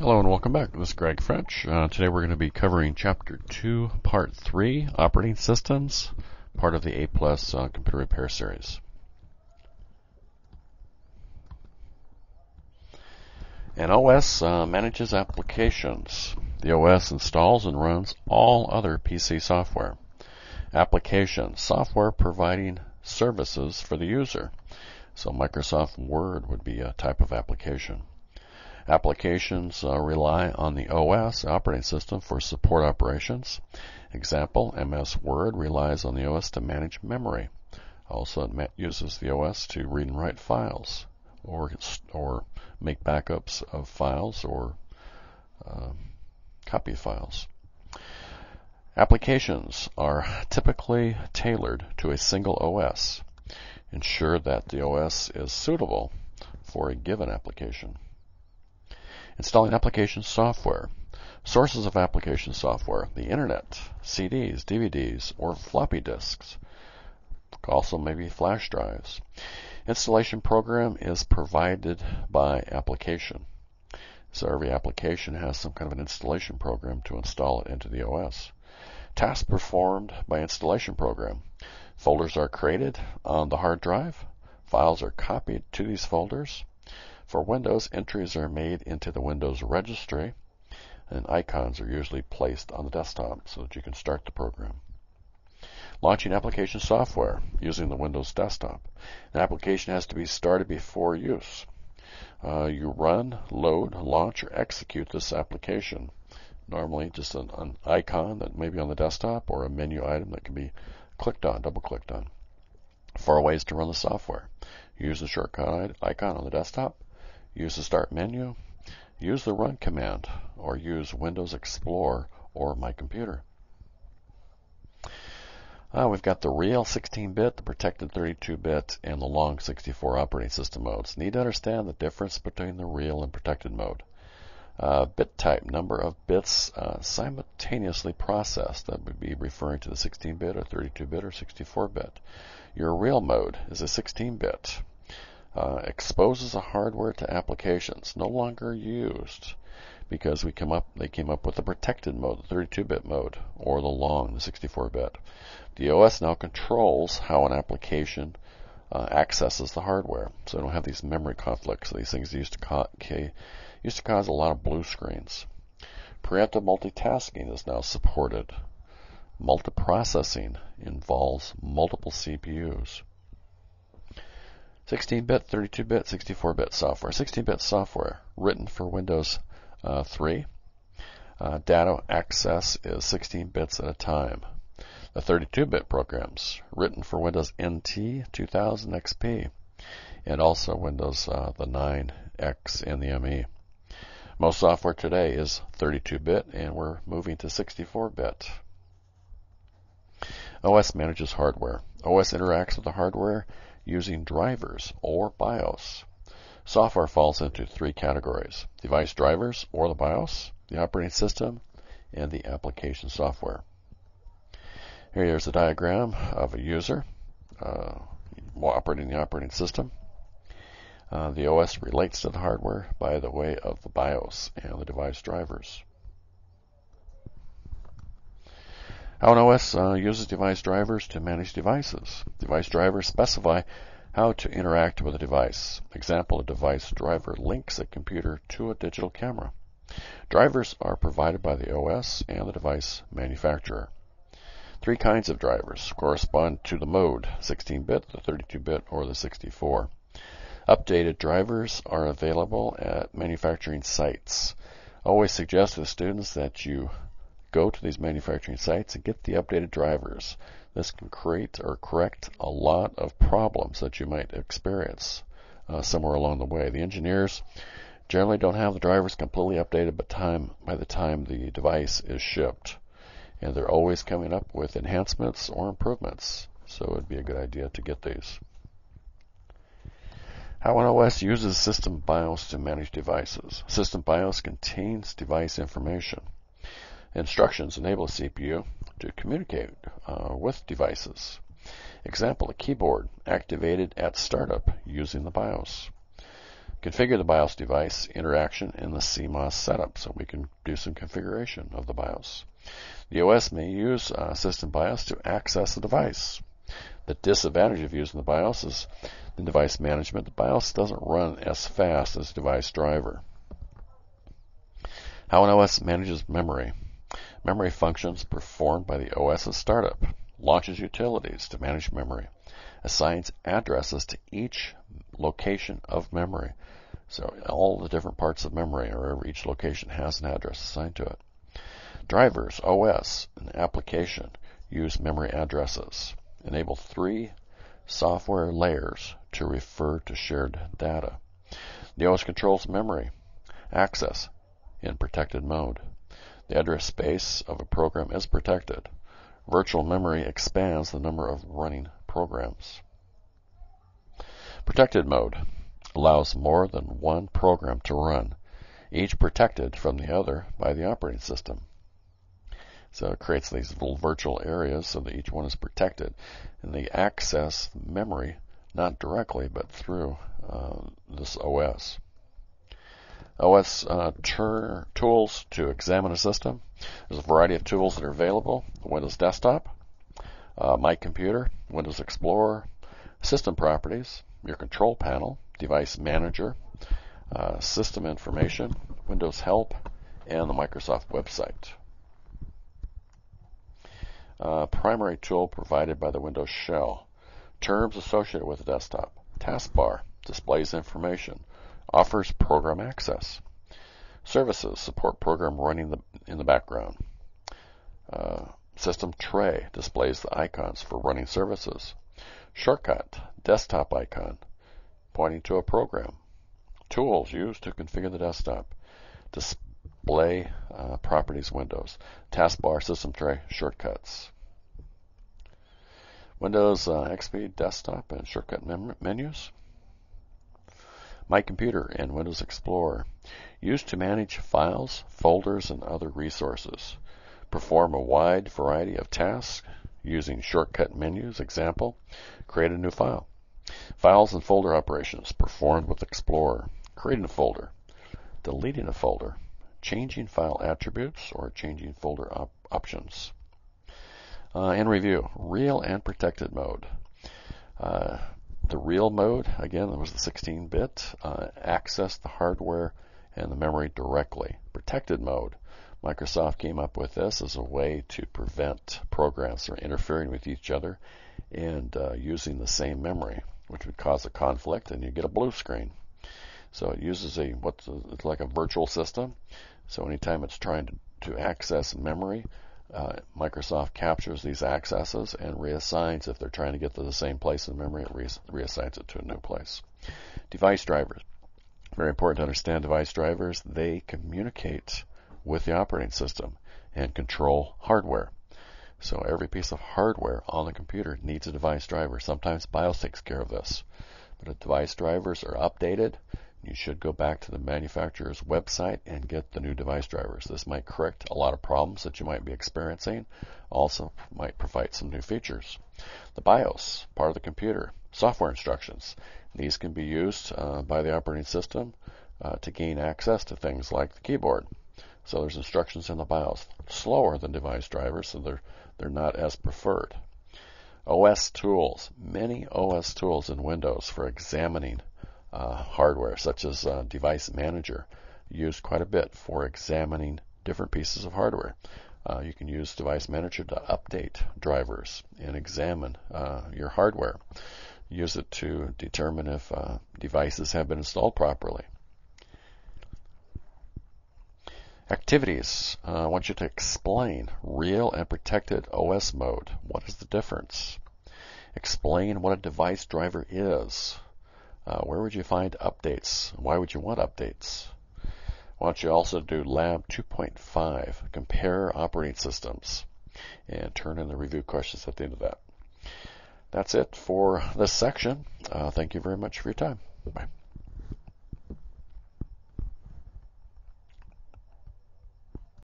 Hello and welcome back. This is Greg French. Today we're going to be covering Chapter 2, Part 3, Operating Systems, part of the A+ Computer Repair Series. An OS manages applications. The OS installs and runs all other PC software. Applications, software providing services for the user. So Microsoft Word would be a type of application. Applications rely on the OS operating system for support operations. Example, MS Word relies on the OS to manage memory. Also, it uses the OS to read and write files or make backups of files or copy files. Applications are typically tailored to a single OS. Ensure that the OS is suitable for a given application. Installing application software. Sources of application software: the internet, CDs, DVDs, or floppy disks. Also maybe flash drives. Installation program is provided by application. So every application has some kind of an installation program to install it into the OS. Tasks performed by installation program. Folders are created on the hard drive. Files are copied to these folders. For Windows, entries are made into the Windows registry, and icons are usually placed on the desktop so that you can start the program. Launching application software using the Windows desktop. An application has to be started before use. You run, load, launch, or execute this application. Normally just an icon that may be on the desktop or a menu item that can be clicked on, double-clicked on. Four ways to run the software. Use the shortcut icon on the desktop. Use the Start menu, use the Run command, or use Windows Explorer or My Computer. We've got the real 16-bit, the protected 32-bit, and the long 64 operating system modes. Need to understand the difference between the real and protected mode. Bit type, number of bits simultaneously processed. That would be referring to the 16-bit or 32-bit or 64-bit. Your real mode is a 16-bit. Exposes the hardware to applications no longer used because they came up with the protected mode, the 32-bit mode, or the long, the 64-bit. The OS now controls how an application accesses the hardware, so they don't have these memory conflicts. These things used to cause a lot of blue screens. Preemptive multitasking is now supported. Multiprocessing involves multiple CPUs. 16-bit, 32-bit, 64-bit software. 16-bit software written for Windows 3. Data access is 16 bits at a time. The 32-bit programs written for Windows NT, 2000, XP, and also Windows the 9x and the ME. Most software today is 32-bit, and we're moving to 64-bit. OS manages hardware. OS interacts with the hardware using drivers or BIOS. Software falls into three categories: device drivers or the BIOS, the operating system, and the application software. Here's a diagram of a user operating the operating system. The OS relates to the hardware by the way of the BIOS and the device drivers. How an OS uses device drivers to manage devices. Device drivers specify how to interact with a device. Example, a device driver links a computer to a digital camera. Drivers are provided by the OS and the device manufacturer. Three kinds of drivers correspond to the mode: 16-bit, the 32-bit, or the 64. Updated drivers are available at manufacturing sites. I always suggest to the students that you go to these manufacturing sites and get the updated drivers. This can create or correct a lot of problems that you might experience somewhere along the way. The engineers generally don't have the drivers completely updated by the time the device is shipped, and they're always coming up with enhancements or improvements, so it would be a good idea to get these. How an OS uses System BIOS to manage devices. System BIOS contains device information. Instructions enable the CPU to communicate with devices. Example, a keyboard activated at startup using the BIOS. Configure the BIOS device interaction in the CMOS setup, so we can do some configuration of the BIOS. The OS may use system BIOS to access the device. The disadvantage of using the BIOS is in device management, the BIOS doesn't run as fast as device driver. How an OS manages memory. Memory functions performed by the OS at startup, launches utilities to manage memory, assigns addresses to each location of memory. So all the different parts of memory, or each location has an address assigned to it. Drivers, OS, and application use memory addresses. Enable 3 software layers to refer to shared data. The OS controls memory access in protected mode. The address space of a program is protected. Virtual memory expands the number of running programs. Protected mode allows more than one program to run, each protected from the other by the operating system. So it creates these little virtual areas so that each one is protected, and they access memory not directly but through this OS. OS tools to examine a system. There's a variety of tools that are available. Windows Desktop, My Computer, Windows Explorer, System Properties, your Control Panel, Device Manager, System Information, Windows Help, and the Microsoft Website. Primary tool provided by the Windows Shell. Terms associated with the desktop. Taskbar displays information. Offers program access. Services support program running in the background. System tray displays the icons for running services. Shortcut, desktop icon, pointing to a program. Tools used to configure the desktop. Display properties windows. Taskbar, system tray, shortcuts. Windows XP desktop and shortcut menus. My Computer and Windows Explorer, used to manage files, folders, and other resources. Perform a wide variety of tasks using shortcut menus. Example, create a new file. Files and folder operations performed with Explorer. Creating a folder, deleting a folder, changing file attributes, or changing folder options. In review, real and protected mode. The real mode, again, that was the 16-bit, accessed the hardware and the memory directly. Protected mode, Microsoft came up with this as a way to prevent programs from interfering with each other and using the same memory, which would cause a conflict, and you get a blue screen. So it uses it's like a virtual system. So anytime it's trying to access memory, Microsoft captures these accesses and reassigns. If they're trying to get to the same place in memory, it reassigns it to a new place. Device drivers. Very important to understand device drivers. They communicate with the operating system and control hardware. So every piece of hardware on the computer needs a device driver. Sometimes BIOS takes care of this. But if device drivers are updated, you should go back to the manufacturer's website and get the new device drivers. This might correct a lot of problems that you might be experiencing. Also might provide some new features. The BIOS, part of the computer, software instructions. These can be used by the operating system to gain access to things like the keyboard. So there's instructions in the BIOS. Slower than device drivers, so they're not as preferred. OS tools. Many OS tools in Windows for examining hardware, such as Device Manager, used quite a bit for examining different pieces of hardware. You can use Device Manager to update drivers and examine your hardware. Use it to determine if devices have been installed properly. Activities. I want you to explain real and protected OS mode. What is the difference? Explain what a device driver is. Where would you find updates? Why would you want updates? Why don't you also do Lab 2.5, compare operating systems, and turn in the review questions at the end of that. That's it for this section. Thank you very much for your time. Bye.